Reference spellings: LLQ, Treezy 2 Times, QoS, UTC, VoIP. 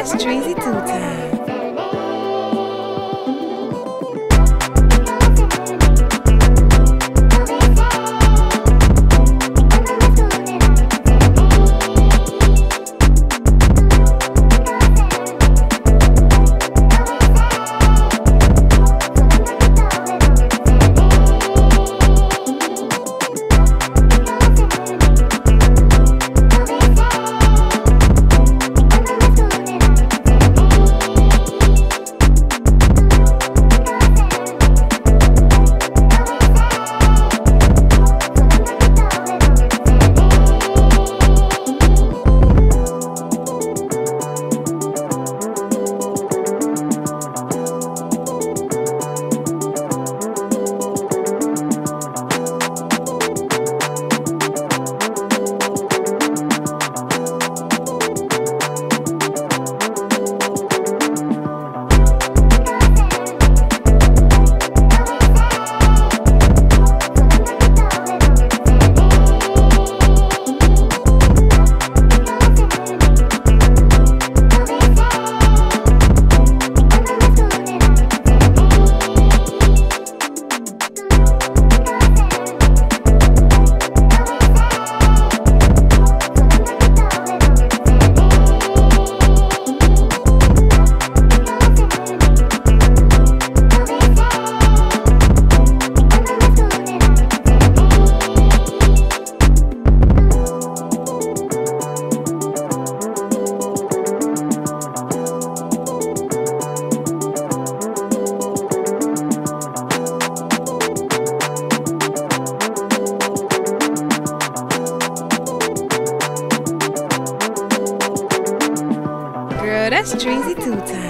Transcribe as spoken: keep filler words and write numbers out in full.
That's Treezy two Times. Girl, that's Treezy two Times.